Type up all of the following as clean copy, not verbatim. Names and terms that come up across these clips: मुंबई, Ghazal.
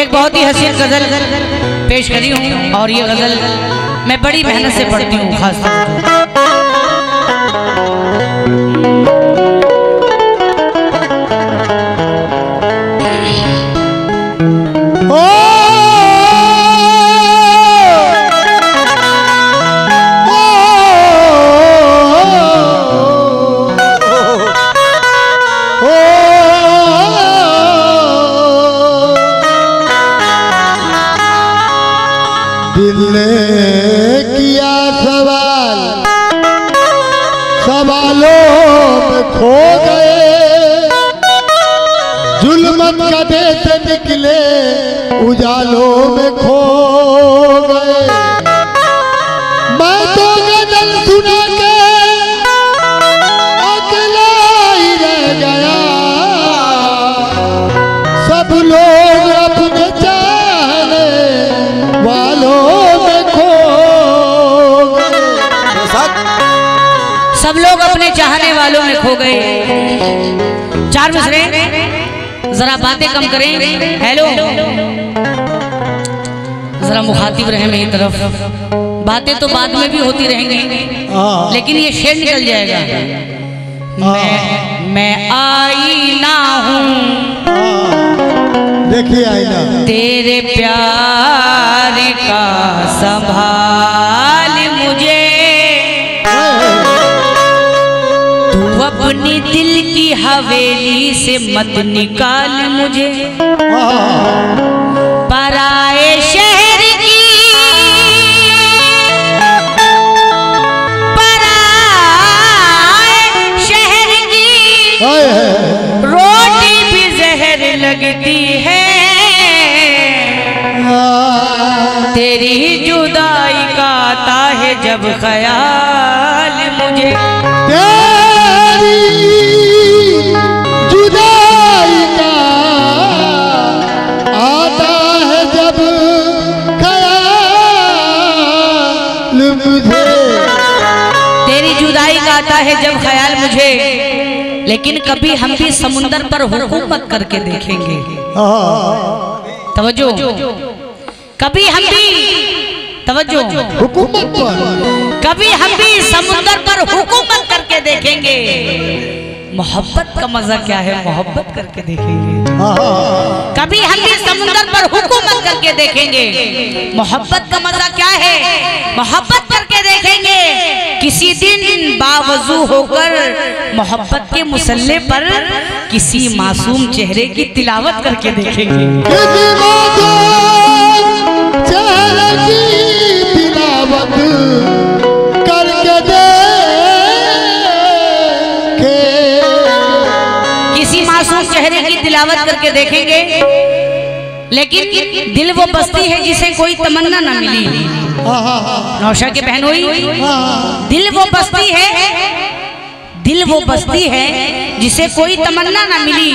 एक बहुत ही हसीन गज़ल पेश करी हूँ और ये गज़ल मैं बड़ी मेहनत से पढ़ती हूँ खास दिल किया सवाल सवालों में खो गए जुल्मत का देश निकले उजालों में खो गए। मैं तो गजल सुना के अकेला ही रह गया सब लोग अपने चाहने वालों सब लोग अपने चाहने वालों में खो गए। चार मिसरे जरा बातें कम करें। हेलो जरा मुखातिब रहे मेरी तरफ। बातें तो बाद में भी होती रहेंगी लेकिन ये शेर निकल जाएगा। मैं आईना हूँ देखिए आईना तेरे प्यार का संभाल मुझे अपनी दिल की हवेली से मत निकाल मुझे पराए शहर की रोटी भी जहर लगती है तेरी जुदाई का आता है जब ख्याल मुझे जुदाई का आता है जब ख्याल मुझे तेरी जुदाई का आता है जब ख्याल मुझे। लेकिन कभी हम भी समुंदर पर हुकूमत करके देखेंगे। तवज्जो कभी हम भी तवज्जो हुकूमत कभी हम भी समुंदर पर हुकूमत करके देखेंगे। मोहब्बत का मजा क्या है मोहब्बत करके देखेंगे। कभी हम भी समुंदर पर हुकूमत करके देखेंगे। मोहब्बत का मजा क्या है मोहब्बत करके देखेंगे। किसी दिन बावजू होकर मोहब्बत के मुसल्ले पर किसी मासूम चेहरे की तिलावत करके देखेंगे। चेहरे की तिलावत करके देखेंगे। लेकिन दिल वो बस्ती है जिसे कोई तमन्ना न मिली। नौशा के बहन हुई दिल वो बस्ती है दिल वो बस्ती है जिसे कोई तमन्ना न मिली।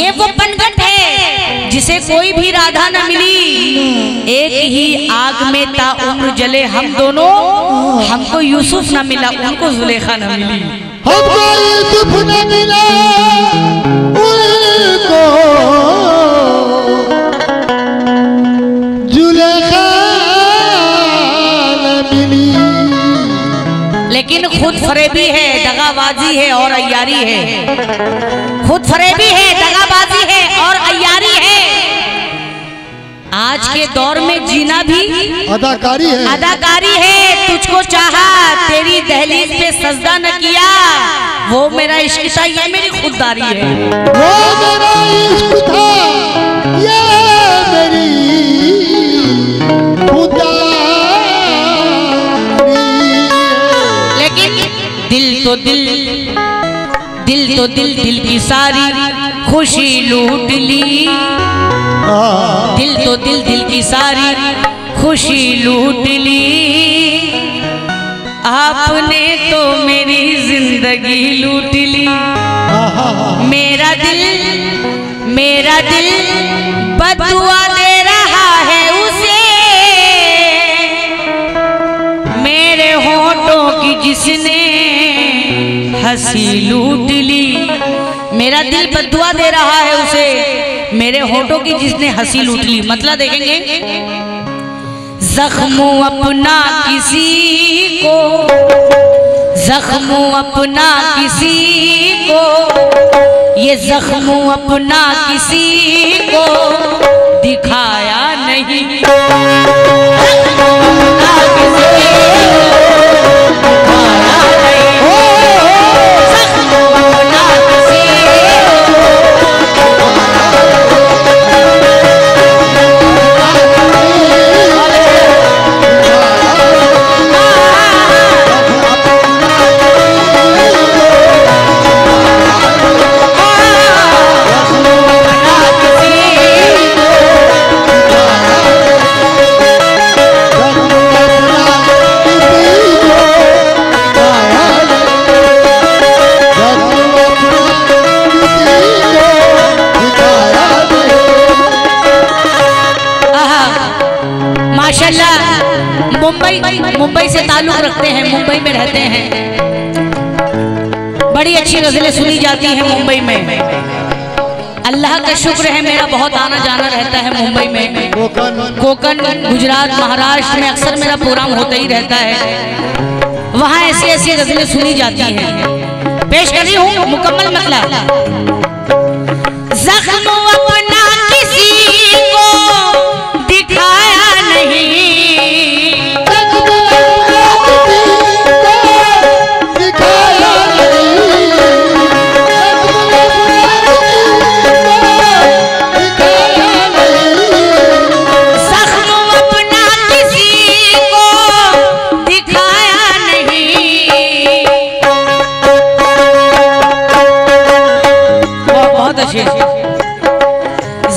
ये वो बनगट है जिसे कोई भी राधा न मिली। एक ही आग में ताउम्र जले हम दोनों हमको यूसुफ न मिला उनको जुलेखा न मिली। हमको यूसुफ न मिला उनको जुलेखा न मिली। लेकिन खुद फरेबी है दगाबाजी है और अय्यारी है। खुद फरेबी है दगाबाजी है और अय्यारी है। आज के दौर में जीना भी अदाकारी है। तुझको चाहा तेरी दहलीज पे सजदा न किया वो मेरा इश्क था ये मेरी खुददारी है। वो मेरा इश्क था ये मेरी खुददारी। लेकिन दिल की सारी खुशी लूट ली। दिल की सारी खुशी लूट ली। आपने तो मेरी जिंदगी लूट ली। मेरा दिल बदुआ दे रहा है उसे मेरे होठों की जिसने हंसी लूट ली। मेरा दिल बदुआ दे रहा है उसे मेरे होठों की जिसने हंसी लूट ली। मतलब देखेंगे जख्म अपना किसी को ये जख्म अपना किसी को दिखाया नहीं, जख्म अपना किसी मुंबई से ताल्लुक रखते हैं, मुंबई में रहते हैं, बड़ी अच्छी गजलें सुनी जाती हैं मुंबई में। अल्लाह का शुक्र है मेरा बहुत आना जाना रहता है मुंबई में, कोकण गुजरात महाराष्ट्र में अक्सर मेरा प्रोग्राम होता ही रहता है। वहाँ ऐसी ऐसी गजलें सुनी जाती हैं, पेश कर रही हूँ मुकम्मल मतलब। जख्म अपना किसी को दिखाया नहीं,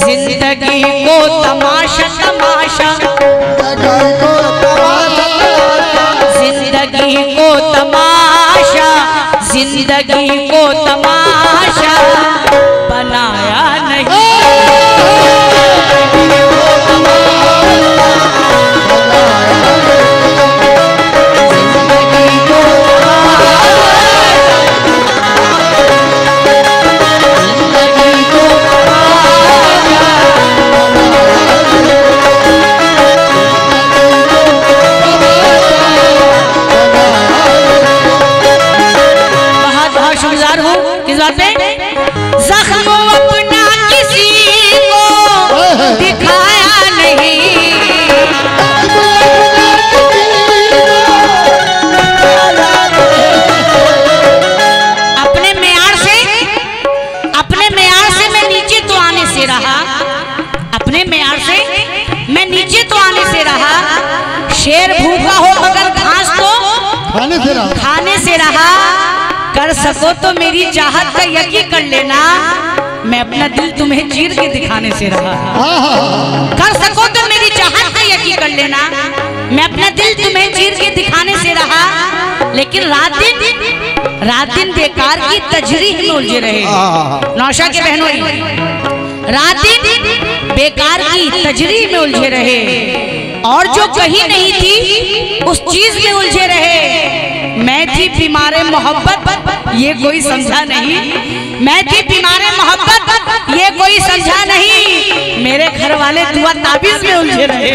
जिंदगी को तमाशा तमाशा, जिंदगी को तमाशा, जिंदगी को तमाशा बनाया नहीं। शेर भूखा हो अगर घास तो खाने से रहा, कर सको तो मेरी चाहत का यकीन कर लेना, मैं अपना दिल तुम्हें चीर के दिखाने से रहा। कर सको तो मेरी चाहत का यकीन कर लेना, मैं अपना दिल तुम्हें चीर के दिखाने से रहा, लेकिन रात दिन बेकार की तजरीह में उलझे रहे। नौशा के बहनों, रात दिन बेकार की तजरीह में उलझे रहे और जो कहीं नहीं थी उस चीज में उलझे रहे। मैं थी बीमारे मोहब्बत ये कोई समझा नहीं, मैं थी बीमारे मोहब्बत ये कोई समझा नहीं, मेरे घर वाले दुआ ताबीज में उलझे रहे।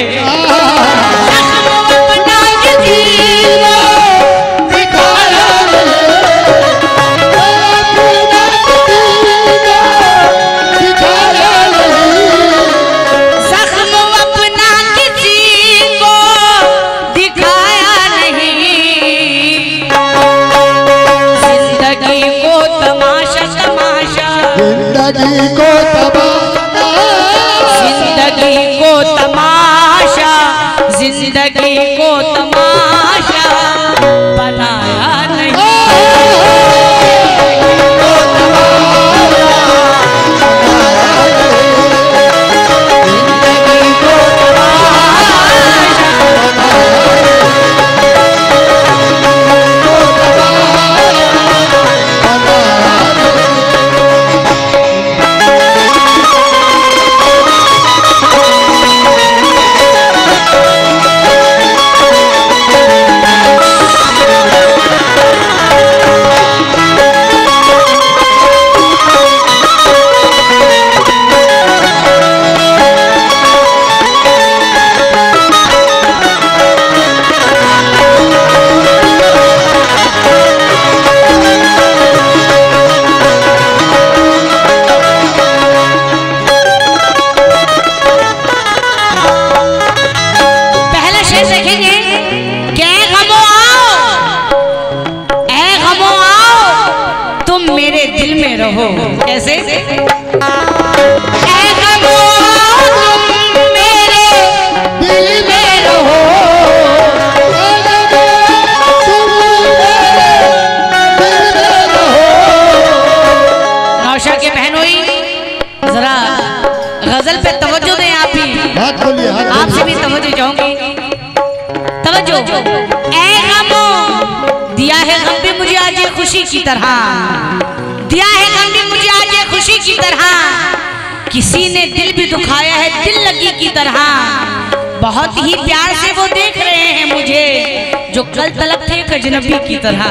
जिंदगी को तमाशा बनाया गजल पे तवज्जो दें आप ही। आपसे भी तवज्जो चाहूंगी। तवज्जो। ऐ गमो दिया है गम भी मुझे आज ये खुशी की तरह, दिया है गम भी मुझे आज ये खुशी की तरह, किसी ने दिल भी दुखाया है दिल लगी की तरह। बहुत ही प्यार से वो देख रहे हैं मुझे, जो कल तलब थे अजनबी की तरह।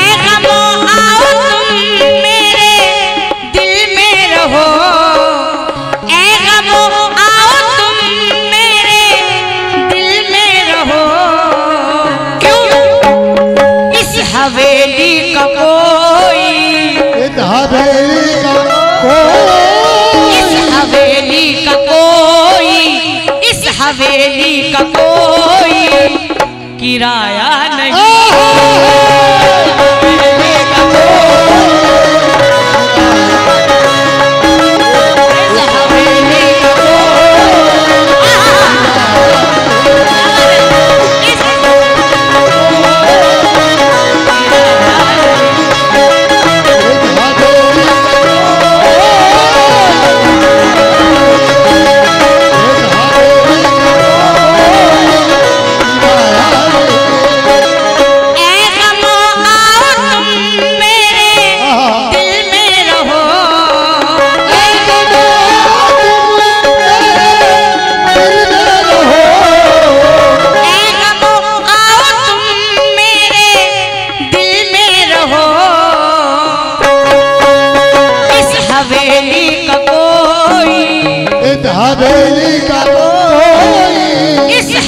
ऐ गमो आओ तुम मेरे दिल में रहो, ऐ गमो आओ तुम मेरे दिल में रहो। क्यों इस हवेली का कोई, इस हवेली का कोई, इस हवेली का कोई, इस हवेली का कोई किराया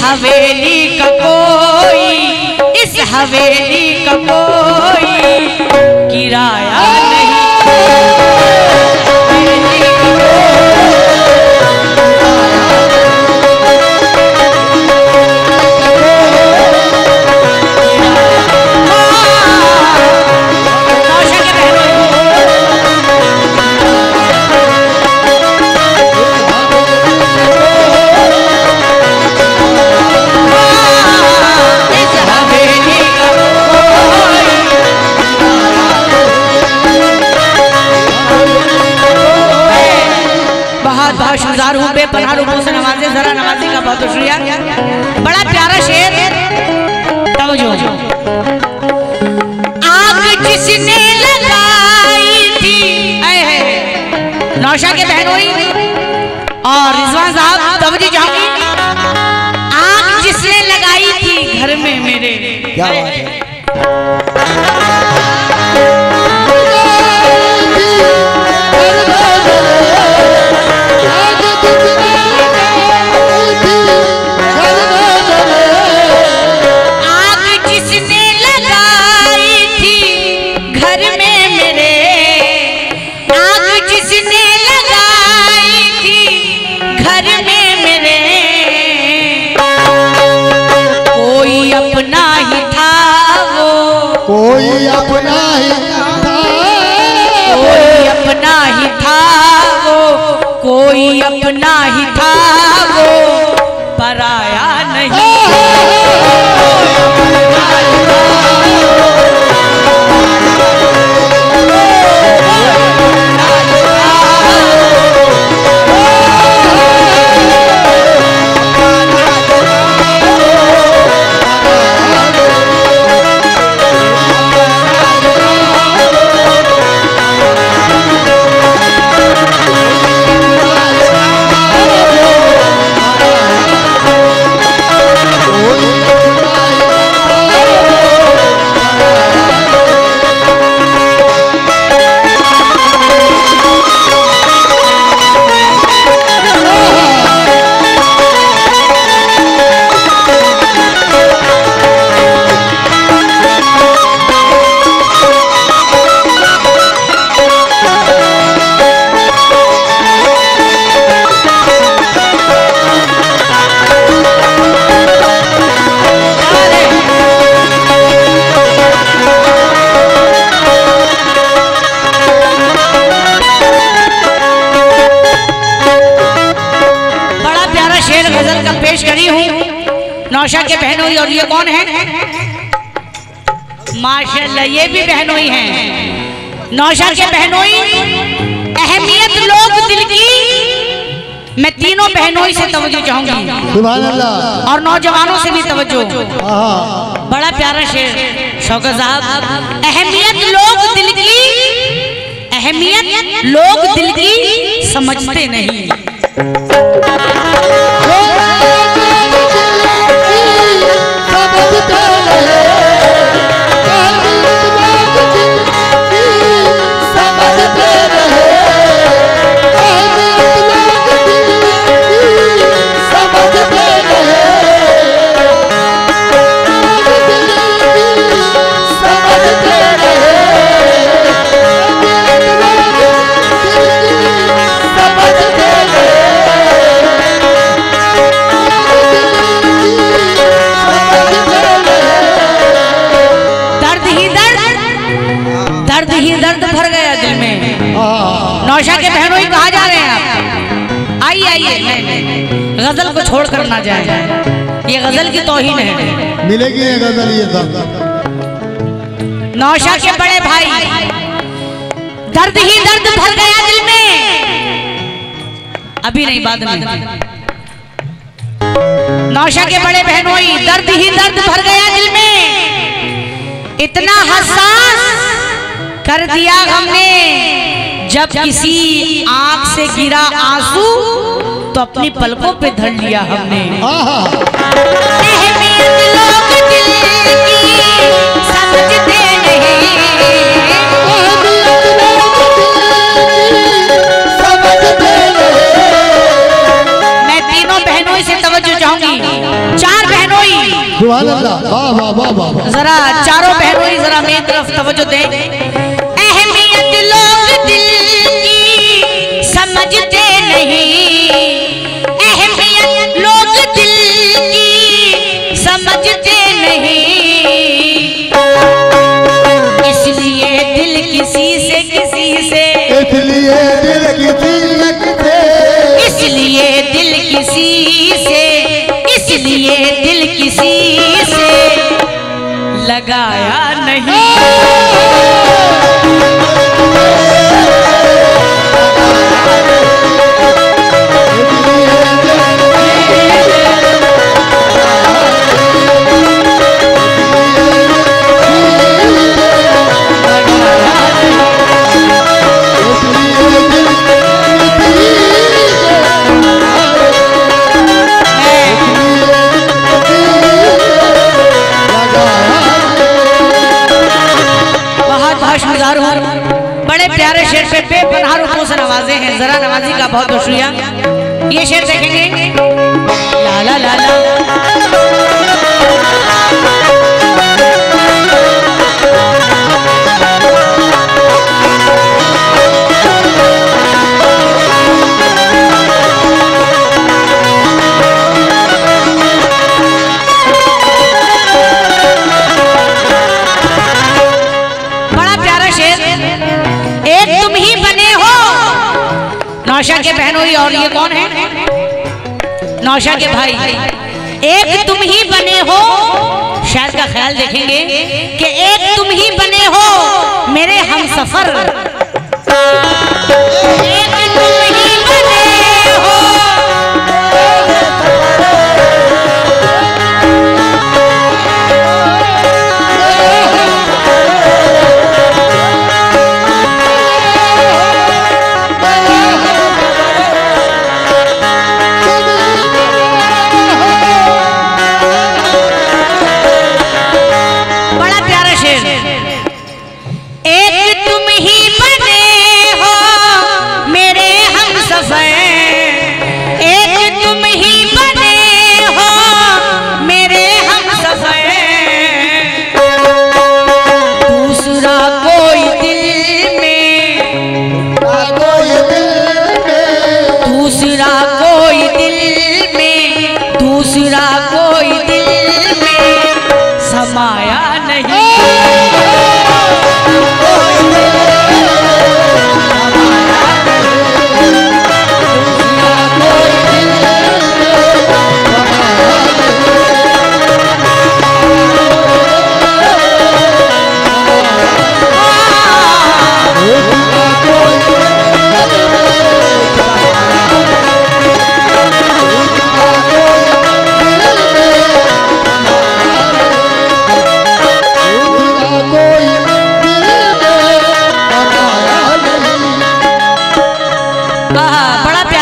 हवेली का कोई, इस हवेली का कोई, इस हवेली का कोई किराया नहीं। जरा नवाजी का बहुत शुक्रिया, बड़ा प्यारा शेर। तवज्जो। आग जिसने लगाई थी, नौशा के बहनोई और रिजवान साहब तवज्जो चाहूंगी। आग जिसने लगाई थी घर में मेरे, क्या बात है। नौशा के बहनोई और ये कौन है? माशाल्लाह ये भी बहनोई हैं। नौशा के बहनोई, अहमियत लोग दिल की मैं तीनों बहनों से तवज्जो चाहूंगी, सुभान अल्लाह, और नौजवानों से भी तवज्जो। बड़ा प्यारा शेर शौकत साहब, अहमियत लोग दिल की समझते नहीं। नौशा के बहनों ही कहा जा रहे हैं आप, आइए आइए गजल को छोड़ कर ना जाए, ये गजल की तौहीन है। मिलेगी ये गजल, ये नौशा के बड़े भाई, दर्द ही दर्द भर गया दिल में, अभी नहीं बाद में। नौशा के बड़े बहनों ही, दर्द ही दर्द भर गया दिल में, इतना हसास कर दिया हमने, जब किसी आंख से गिरा आंसू तो अपनी पलकों पे धर लिया हमने। लोग दिल की समझते नहीं। मैं तीनों बहनों से तवज्जो चाहूंगी, चार बहनों ही, जरा चारों बहनों ही जरा मेरी तरफ तवज्जो दें। इसलिए दिल किसी से लगाया नहीं। बड़े प्यारे शेर पे बेपनाह रूपों से नवाजे हैं, जरा नवाजी का बहुत बहुत शुक्रिया। ये शेर देखेंगे, लाला लाला नौशा के बहनों ही, और ये कौन है? नौशा के भाई, एक तुम ही बने हो, शायर का ख्याल देखेंगे कि एक तुम ही बने हो मेरे हम सफर, एक तुम ही बने हो,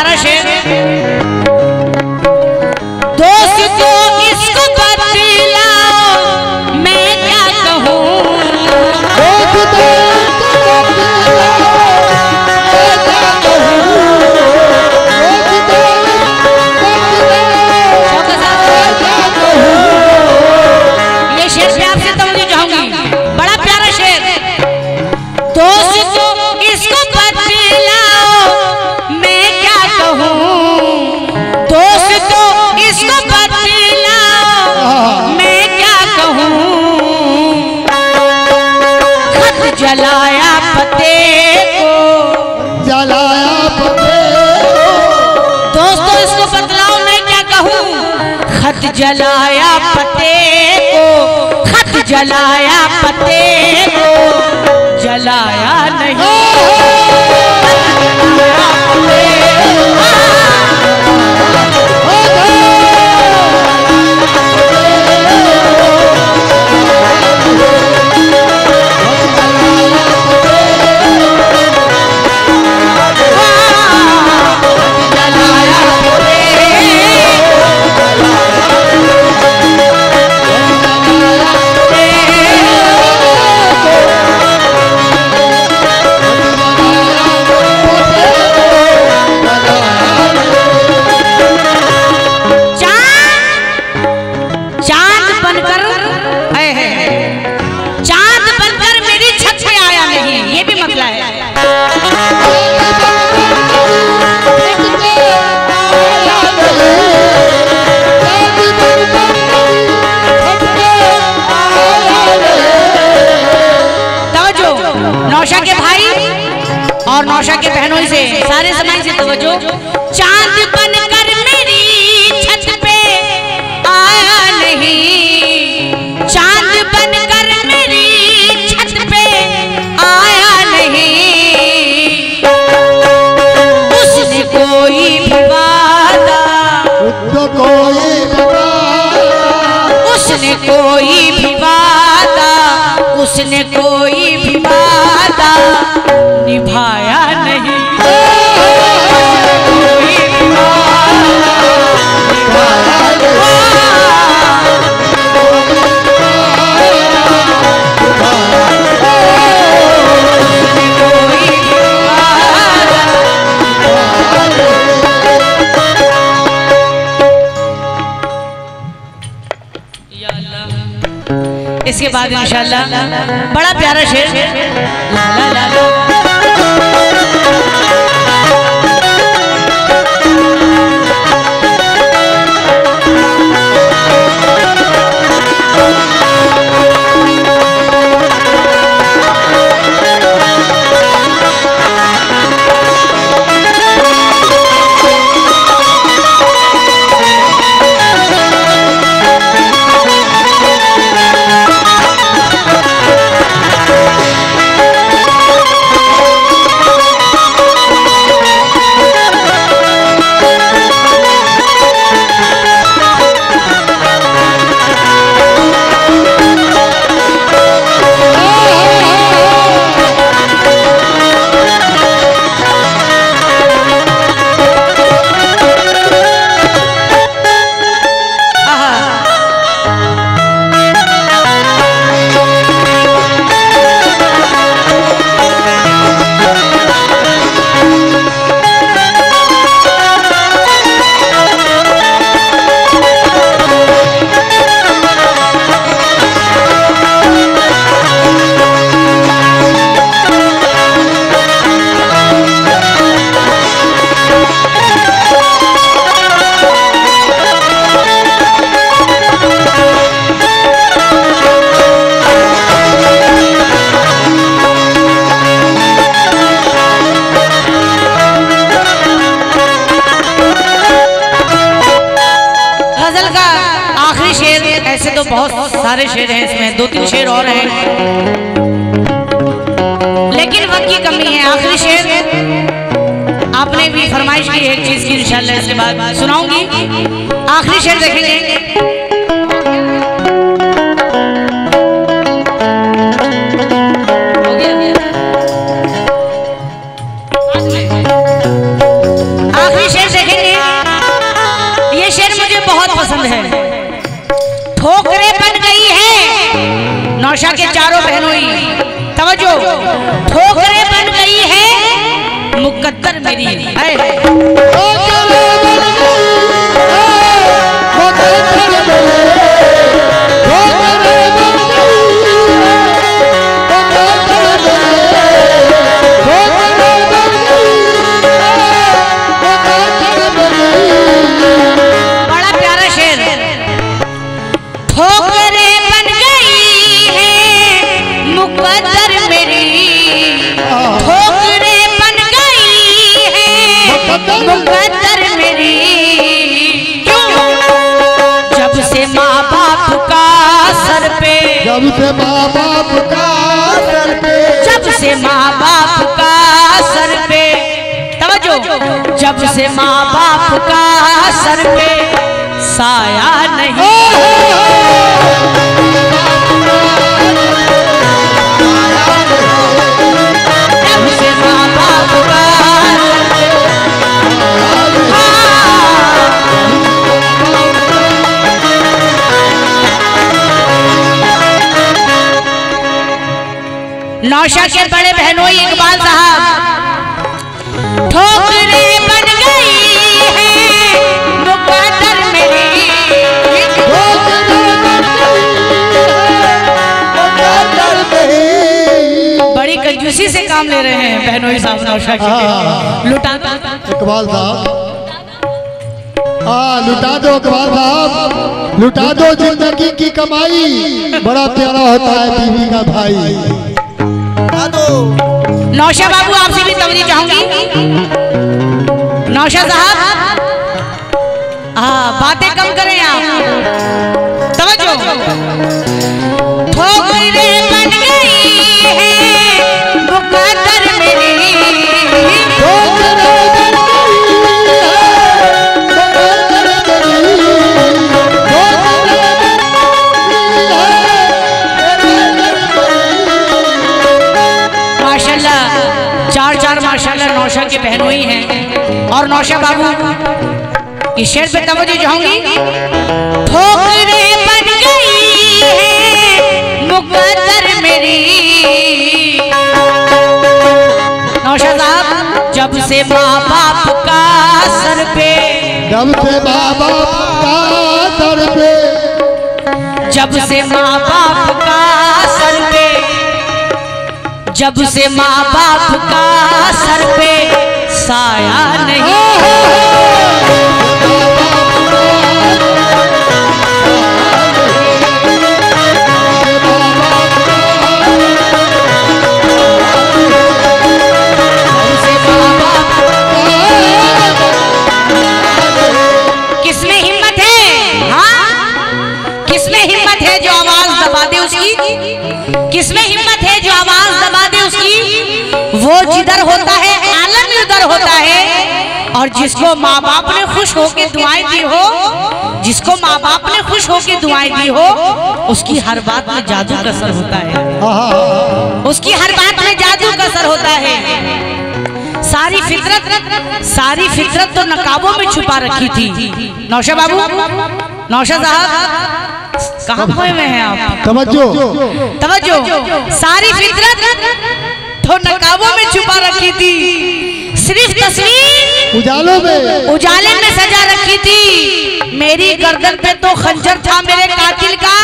प्यारा शेर दोस्तों इसको बदलाओ मैं क्या कहूँ ये शेर से आपसे तवज्जो चाहूंगी। बड़ा प्यारा शेर दोस्तों इसको बदलाओ मैं क्या कहूँ दोस्तों इसको बदलाओ मैं क्या कहूँ खत जलाया पते को जलाया पते दोस्तों इसको बदलाओ मैं क्या कहूँ खत जलाया पते को खत जलाया पते को जलाया नौशा के बहनों से सारे समाज से तवज्जो। चांद बनकर मेरी छत पे आया नहीं चांद बनकर मेरी छत पे आया नहीं उससे कोई वादा उसने कोई वादा उसने कोई वादा निभाया नहीं इसके बाद इंशाल्लाह बड़ा प्यारा शेर ला ला ला ला बहुत सारे शेर हैं इसमें, दो तीन शेर और हैं लेकिन वक्त की कमी है। आखिरी शेर आपने भी फरमाइश की एक चीज की इंशाल्लाह इसके बाद सुनाऊंगी। आखिरी शेर देखेंगे आखिरी शेर जब से माँ बाप का सर पे साया नहीं, जब से माँ बाप का नौशा के बड़े बहनोई इकबाल साहब ठोकरे कंजूसी से काम ले रहे हैं बहनोई साहब नौशा के। लुटा दो इकबाल साहब, हाँ लुटा दो इकबाल साहब, लुटा दो जिंदगी की कमाई, बड़ा प्यारा होता है बीवी का भाई। नौशा बाबू आपसे भी तवज्जो चाहूंगी। नौशा साहब हाँ बातें कम करें आप, तवज्जो नौशा के बहनोई हैं और नौशा बाबू इस शेर पे तवज्जो चाहूंगी। ठोकरे बन गई है मुकद्दर मेरी। नौशा साहब जब से माँ बाप का सर पे, जब से माँ बाप का सर पे, जब से माँ बाप का सर पे, जब से माँ बाप का सर पे साया नहीं, किसमें हिम्मत है, हाँ किसमें हिम्मत है जो आवाज दबा दे उसकी, किसमें हिम्मत है जो आवाज दबा दे उसकी। वो जिधर होता है आलम उधर होता है। और जिसको माँ बाप ने खुश होके दुआएं दी हो, जिसको माँ बाप ने खुश होके दुआएं दी हो, उसकी हर बात में जादू का असर होता है, उसकी हर बात में जादू का असर होता है। सारी फितरत तो नकाबों में छुपा रखी थी। नौशा बाबू, नौशा साहब कहाँ खोए हुए हैं आप? तवज्जो। सारी फितरत तो नकाबों में छुपा रखी थी, सिर्फ तस्वीर उजाले में सजा रखी थी। मेरी गर्दन पे तो खंजर था मेरे कातिल का,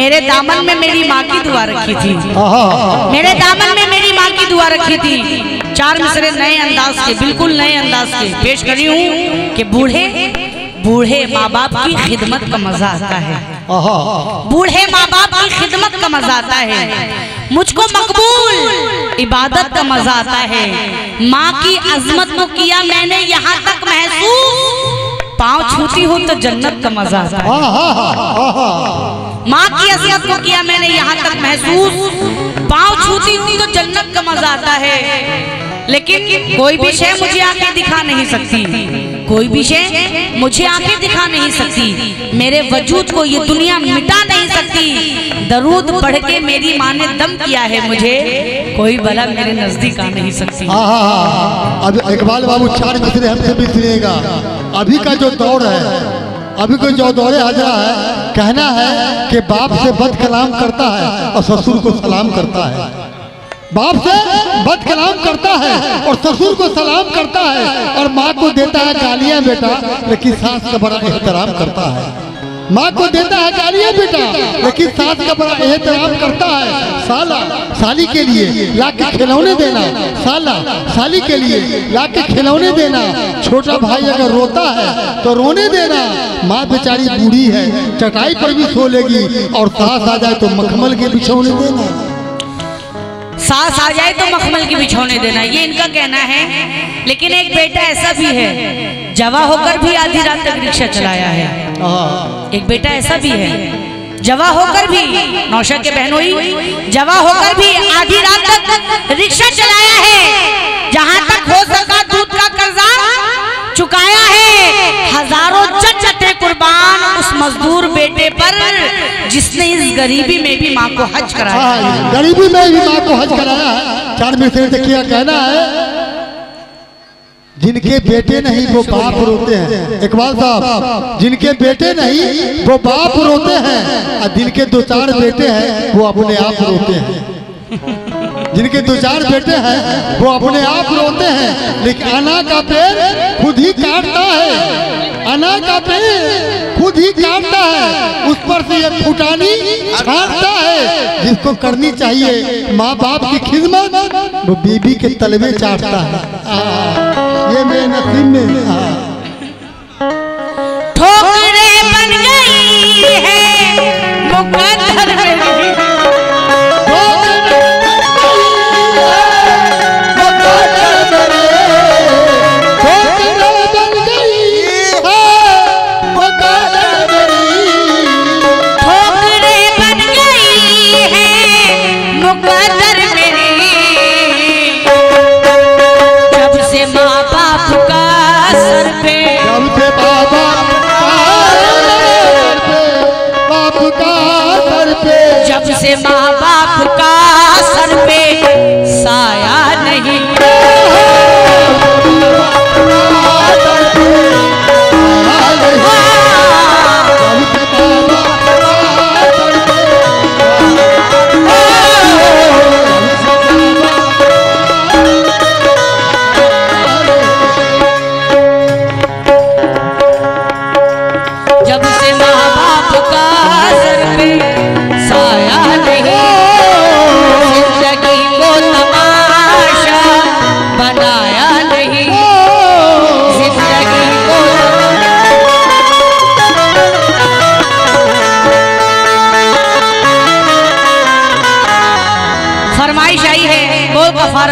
मेरे दामन में मेरी माँ की दुआ रखी थी, मेरे दामन में मेरी माँ की दुआ रखी थी। चार मिसरे नए अंदाज के, बिल्कुल नए अंदाज के पेश करी हूँ कि बूढ़े माँ बाप की खिदमत का मजा आता है, बूढ़े माँ बाप की खिदमत का मजा आता है। मुझको मकबूल इबादत का मजा आता है। माँ की अजमत को किया मैंने यहाँ तक महसूस, पाँव छूती हूँ तो जन्नत का मजा आता है। माँ की अजमत को किया मैंने यहाँ तक महसूस, पाँव छूती हूँ तो जन्नत का मजा आता है। लेकिन कोई भी शय मुझे आके दिखा नहीं सकती, कोई भी शय मुझे आंखें दिखा नहीं सकती, मेरे वजूद को ये दुनिया मिटा नहीं सकती। दरूद पढ़ के मेरी माँ ने दम किया है मुझे, कोई बला मेरे नजदीक आ नहीं सकती। अब इकबाल बाबू चार मिसरे हमसे भी सुनिएगा। अभी का जो दौर है, अभी को जो दौरे हाजरा है, कहना है कि बाप से बद कलाम करता है और ससुर को सलाम करता है। बाप से बद कलाम करता है और ससुर को सलाम करता है और माँ को देता है गालियाँ बेटा, लेकिन सास का बड़ा एहतराम करता है। माँ को देता है गालियाँ बेटा, लेकिन सास का बड़ा एहतराम करता है। साला साली के लिए लाके खिलौने देना, साला साली के लिए लाके खिलौने देना। छोटा भाई अगर रोता है तो रोने देना। माँ बेचारी बूढ़ी है, चटाई पर भी सो लेगी और सास आ जाए तो मखमल के बिछौने देना। सास आ जाए तो मखमल के बिछौने देना, ये इनका कहना है। लेकिन एक बेटा ऐसा भी है जवा होकर भी आधी रात तक रिक्शा चलाया है। एक बेटा ऐसा भी है जवा होकर भी, नौशा के बहनोई, जवा होकर भी आधी रात तक रिक्शा चलाया है। जहाँ तक हो सका दूध का कर्जा चुकाया है। हजारों चचते कुर्बान उस मजदूर बेटे पर जिसने इस गरीबी में भी माँ को हज कराया है। गरीबी में भी माँ को हज कराया है। चार मिनट से क्या कहना है, जिनके बेटे नहीं वो बाप रोते हैं। इकबाल साहब, जिनके बेटे नहीं वो बाप रोते हैं और जिनके दो चार बेटे हैं वो अपने आप रोते हैं। जिनके दो चार बेटे हैं वो अपने आप रोते हैं, लेकिन अना का पेड़ खुद ही काटता है। अना का पेड़ खुद ही काटता है, उस पर से ये फुटानी छाटता है। जिसको करनी चाहिए माँ बाप की खिदमत वो बीबी के तलवे चाटता है। ये मेरे नसीब में ठोकरे बन गई है मुकद्दर मेरी, ठोकरे मुकद्दर मेरी, ठोकरे बन गई है मुकद्दर मेरी, ठोकरे बन गई है मुकद्दर मेरी। जब से माँ आपका सर पे, जब से बाबा बाप का सर पे, जब से माँ बाप का सर पे साया नहीं, फरमाइश आई है बोल का।